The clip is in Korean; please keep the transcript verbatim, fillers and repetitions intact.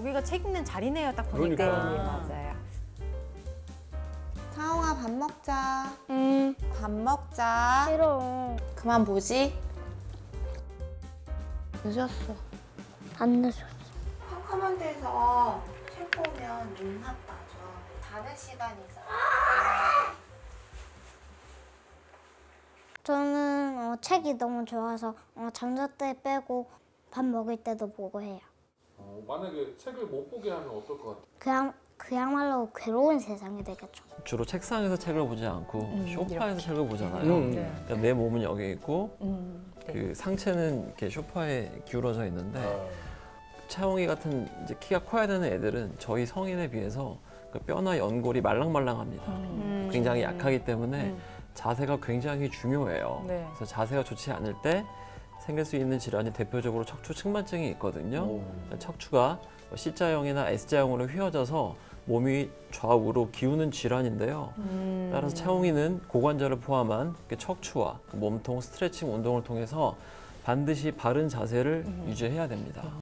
거기가 책 읽는 자리네요, 딱 보니까. 그러니까. 네, 맞아요. 상호아, 밥 먹자. 응. 밥 먹자. 싫어. 그만 보지? 늦었어. 안 늦었어. 캄캄한 데서 책 보면 눈맛 나죠. 자는 시간이 있어요. 저는 어, 책이 너무 좋아서 어, 잠잘 때 빼고 밥 먹을 때도 보고 해요. 어, 만약에 책을 못 보게 하면 어떨 것 같아요? 그냥, 그야말로 괴로운 세상이 되겠죠. 주로 책상에서 책을 보지 않고 음, 소파에서 이렇게. 책을 보잖아요. 음, 네. 그러니까 내 몸은 여기 있고 음, 네. 그 상체는 이렇게 소파에 기울어져 있는데 아. 차홍이 같은 이제 키가 커야 되는 애들은 저희 성인에 비해서 그 뼈나 연골이 말랑말랑합니다. 음, 굉장히 음. 약하기 때문에 음. 자세가 굉장히 중요해요. 네. 그래서 자세가 좋지 않을 때 생길 수 있는 질환이 대표적으로 척추 측만증이 있거든요. 오. 척추가 C자형이나 S자형으로 휘어져서 몸이 좌우로 기우는 질환인데요. 음. 따라서 차홍이는 고관절을 포함한 척추와 몸통 스트레칭 운동을 통해서 반드시 바른 자세를 음. 유지해야 됩니다.